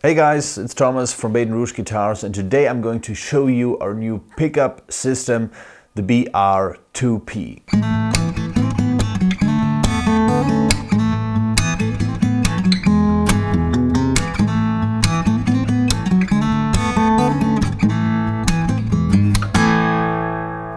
Hey guys, it's Thomas from Baton Rouge Guitars, and today I'm going to show you our new pickup system, the BR-2P.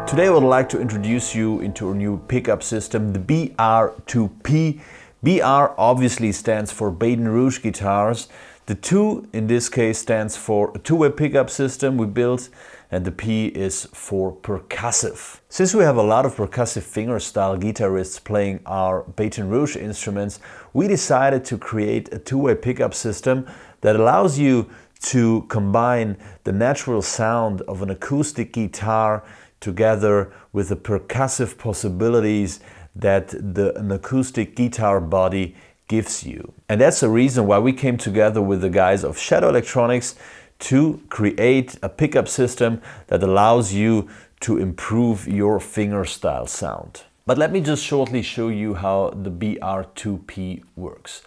Today I would like to introduce you into our new pickup system, the BR-2P. BR obviously stands for Baton Rouge Guitars. The 2 in this case stands for a two-way pickup system we built, and the P is for percussive. Since we have a lot of percussive fingerstyle guitarists playing our Baton Rouge instruments, we decided to create a two-way pickup system that allows you to combine the natural sound of an acoustic guitar together with the percussive possibilities that an acoustic guitar body gives you. And that's the reason why we came together with the guys of Shadow Electronics to create a pickup system that allows you to improve your fingerstyle sound. But let me just shortly show you how the BR2P works.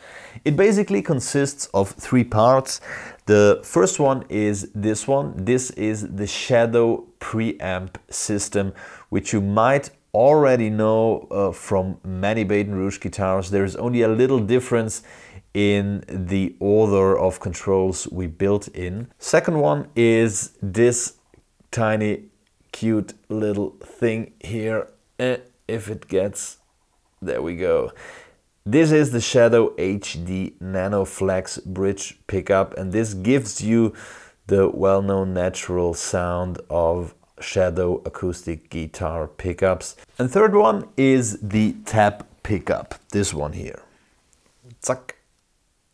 It basically consists of 3 parts. The first one is this one. This is the Shadow preamp system, which you might already know from many Baton Rouge guitars. There is only a little difference in the order of controls we built in. Second one is this tiny cute little thing here. If it gets, there we go. This is the Shadow HD Nano Flex bridge pickup, and this gives you the well-known natural sound of Shadow acoustic guitar pickups. And third one is the tap pickup, this one here. Zack.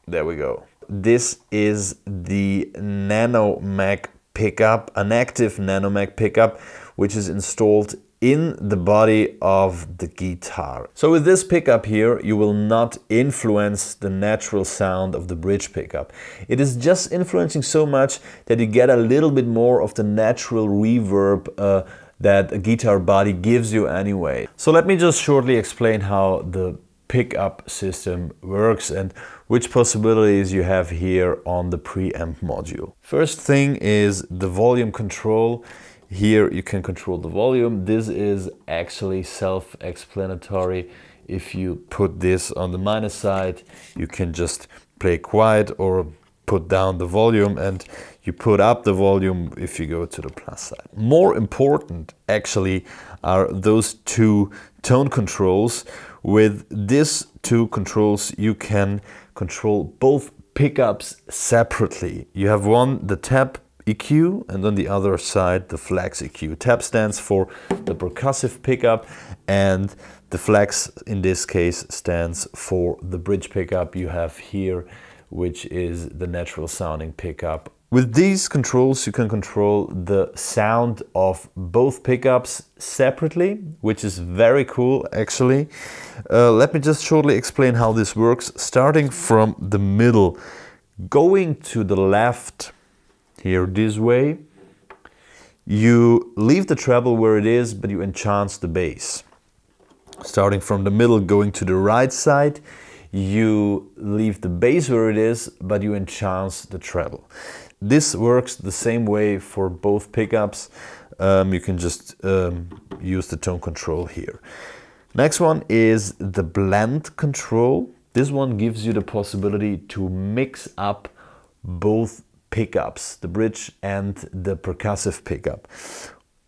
There we go. This is the nano Mag pickup, an active nano Mag pickup, which is installed in the body of the guitar. So with this pickup here, you will not influence the natural sound of the bridge pickup. It is just influencing so much that you get a little bit more of the natural reverb that a guitar body gives you anyway. So let me just shortly explain how the pickup system works and which possibilities you have here on the preamp module. First thing is the volume control. Here you can control the volume. This is actually self-explanatory. If you put this on the minus side, you can just play quiet or put down the volume, and you put up the volume if you go to the plus side. More important actually are those 2 tone controls. With these 2 controls, you can control both pickups separately. You have one, the tap EQ, and on the other side the flex EQ. Tap stands for the percussive pickup, and the flex in this case stands for the bridge pickup you have here, which is the natural sounding pickup. With these controls you can control the sound of both pickups separately, which is very cool actually. Let me just shortly explain how this works, starting from the middle. Going to the left here this way, you leave the treble where it is, but you enhance the bass. Starting from the middle, going to the right side, you leave the bass where it is, but you enhance the treble. This works the same way for both pickups. You can just use the tone control here. Next one is the blend control. This one gives you the possibility to mix up both pickups, the bridge and the percussive pickup.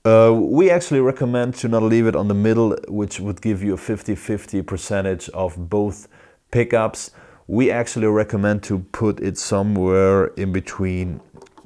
We actually recommend to not leave it on the middle, which would give you a 50-50 percentage of both pickups. We actually recommend to put it somewhere in between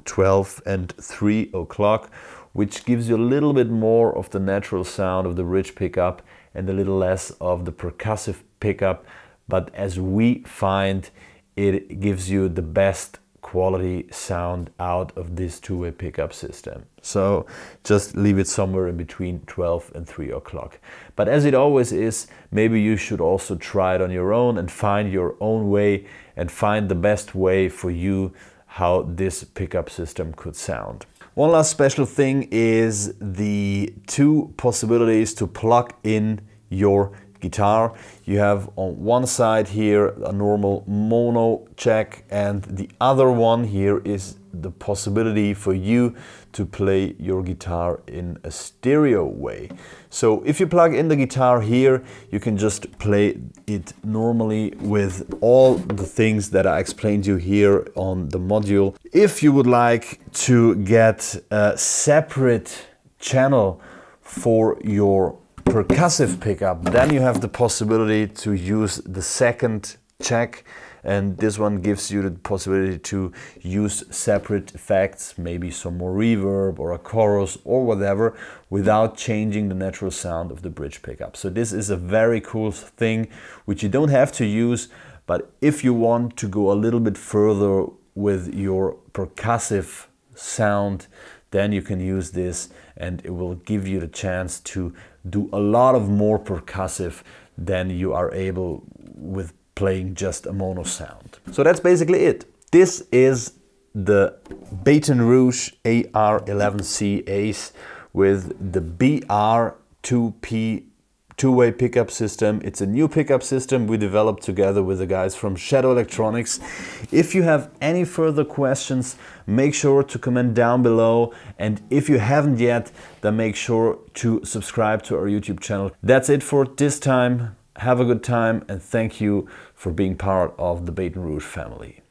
12 and 3 o'clock, which gives you a little bit more of the natural sound of the bridge pickup and a little less of the percussive pickup. But as we find, it gives you the best quality sound out of this two-way pickup system. So just leave it somewhere in between 12 and 3 o'clock. But as it always is, maybe you should also try it on your own and find your own way and find the best way for you how this pickup system could sound. One last special thing is the 2 possibilities to plug in your guitar. You have on one side here a normal mono jack, and the other one here is the possibility for you to play your guitar in a stereo way. So if you plug in the guitar here, you can just play it normally with all the things that I explained you here on the module. If you would like to get a separate channel for your percussive pickup, then you have the possibility to use the second jack, and this one gives you the possibility to use separate effects, maybe some more reverb or a chorus or whatever, without changing the natural sound of the bridge pickup. So this is a very cool thing which you don't have to use, but if you want to go a little bit further with your percussive sound, then you can use this, and it will give you the chance to do a lot of more percussive than you are able with playing just a mono sound. So that's basically it. This is the Baton Rouge AR11C Ace with the BR-2P two-way pickup system. It's a new pickup system we developed together with the guys from Shadow Electronics. If you have any further questions, make sure to comment down below, and if you haven't yet, then make sure to subscribe to our YouTube channel. That's it for this time. Have a good time, and thank you for being part of the Baton Rouge family.